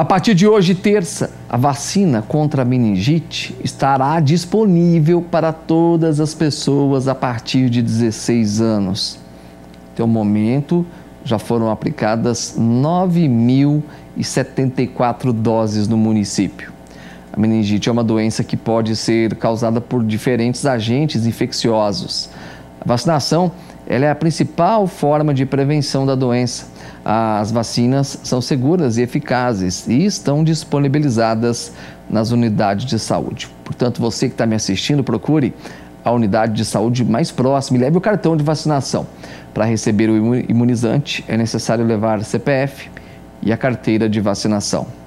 A partir de hoje, terça, a vacina contra a meningite estará disponível para todas as pessoas a partir de 16 anos. Até o momento, já foram aplicadas 9.074 doses no município. A meningite é uma doença que pode ser causada por diferentes agentes infecciosos. A vacinação, ela é a principal forma de prevenção da doença. As vacinas são seguras e eficazes e estão disponibilizadas nas unidades de saúde. Portanto, você que está me assistindo, procure a unidade de saúde mais próxima e leve o cartão de vacinação. Para receber o imunizante, é necessário levar CPF e a carteira de vacinação.